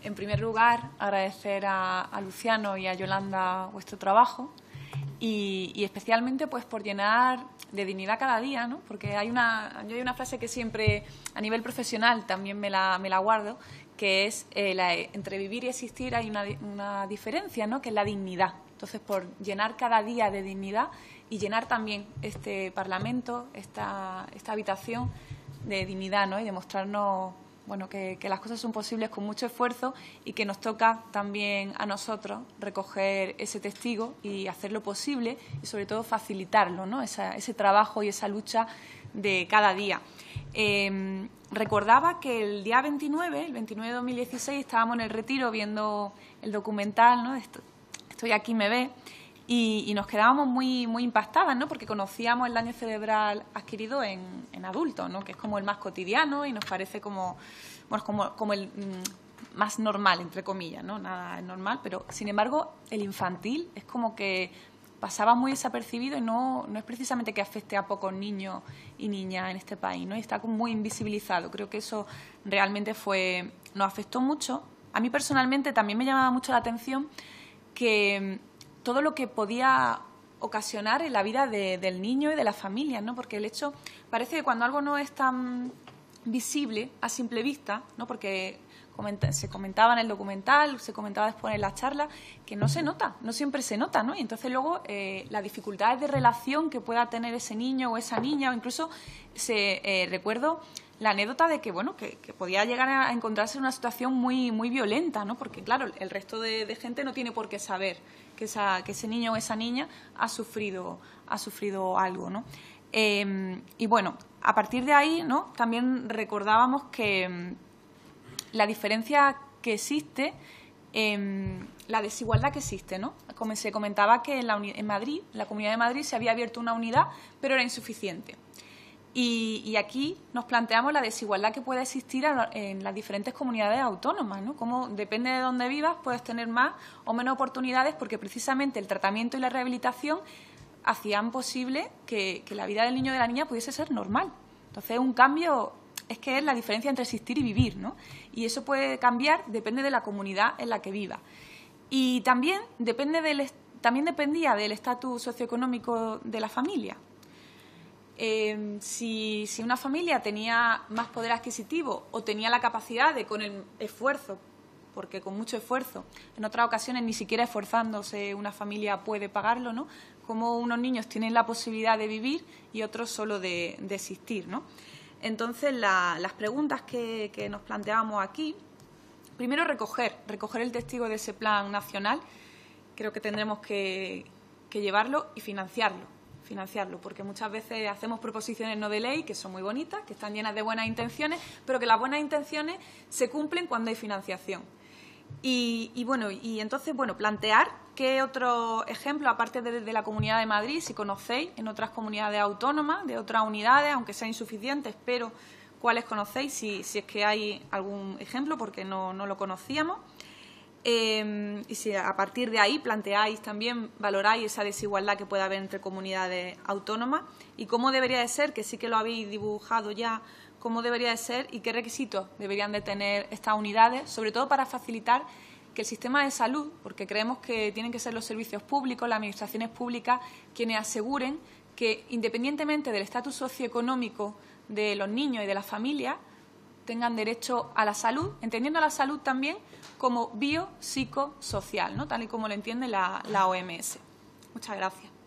En primer lugar, agradecer a Luciano y a Yolanda vuestro trabajo y especialmente pues por llenar de dignidad cada día, ¿no? Porque hay una frase que siempre a nivel profesional también me la guardo, que es entre vivir y existir hay una diferencia, ¿no? Que es la dignidad. Entonces, por llenar cada día de dignidad y llenar también este Parlamento, esta habitación de dignidad, ¿no? Y demostrarnos, bueno, que las cosas son posibles con mucho esfuerzo y que nos toca también a nosotros recoger ese testigo y hacerlo posible y, sobre todo, facilitarlo, ¿no? Ese trabajo y esa lucha de cada día. Recordaba que el día 29, el 29 de 2016, estábamos en el Retiro viendo el documental, ¿no? Estoy aquí, ¿me ves? Y nos quedábamos muy impactadas, ¿no? Porque conocíamos el daño cerebral adquirido en adultos, ¿no? Que es como el más cotidiano y nos parece como, bueno, como el más normal, entre comillas, ¿no? Nada es normal, pero sin embargo el infantil es como que pasaba muy desapercibido y no es precisamente que afecte a pocos niños y niñas en este país, ¿no? Y está como muy invisibilizado. Creo que eso realmente nos afectó mucho. A mí personalmente también me llamaba mucho la atención que todo lo que podía ocasionar en la vida del niño y de las familias, ¿no? Porque el hecho, parece que cuando algo no es tan visible a simple vista, ¿no? Porque se comentaba en el documental, se comentaba después en las charlas, que no se nota, no siempre se nota, ¿no? Y entonces luego las dificultades de relación que pueda tener ese niño o esa niña, o incluso recuerdo la anécdota de que, bueno, que podía llegar a encontrarse en una situación muy violenta, ¿no? Porque, claro, el resto de gente no tiene por qué saber que ese niño o esa niña ha sufrido algo, ¿no? Y, bueno, a partir de ahí, ¿no? También recordábamos que la diferencia que existe, la desigualdad que existe, ¿no? Como se comentaba que en Madrid, en la Comunidad de Madrid, se había abierto una unidad, pero era insuficiente. Y aquí nos planteamos la desigualdad que puede existir en las diferentes comunidades autónomas, ¿no? Como depende de dónde vivas, puedes tener más o menos oportunidades porque precisamente el tratamiento y la rehabilitación hacían posible que la vida del niño y de la niña pudiese ser normal. Entonces, un cambio es que es la diferencia entre existir y vivir, ¿no? Y eso puede cambiar, depende de la comunidad en la que viva. Y también, dependía del estatus socioeconómico de la familia. Si una familia tenía más poder adquisitivo o tenía la capacidad de, con el esfuerzo, porque con mucho esfuerzo, en otras ocasiones ni siquiera esforzándose una familia puede pagarlo, ¿no? Como unos niños tienen la posibilidad de vivir y otros solo de existir, ¿no? Entonces, las preguntas que nos planteamos aquí, primero recoger el testigo de ese plan nacional, creo que tendremos que llevarlo y financiarlo, porque muchas veces hacemos proposiciones no de ley que son muy bonitas, que están llenas de buenas intenciones, pero que las buenas intenciones se cumplen cuando hay financiación. Y entonces, bueno, plantear qué otro ejemplo, aparte de la Comunidad de Madrid, si conocéis en otras comunidades autónomas, de otras unidades, aunque sean insuficientes, pero cuáles conocéis, si es que hay algún ejemplo, porque no lo conocíamos. Y si a partir de ahí planteáis también, valoráis esa desigualdad que puede haber entre comunidades autónomas y cómo debería de ser, que sí que lo habéis dibujado ya, cómo debería de ser y qué requisitos deberían de tener estas unidades, sobre todo para facilitar que el sistema de salud, porque creemos que tienen que ser los servicios públicos, las administraciones públicas, quienes aseguren que independientemente del estatus socioeconómico de los niños y de las familias, tengan derecho a la salud, entendiendo la salud también como biopsicosocial, ¿no? Tal y como lo entiende la OMS. Muchas gracias.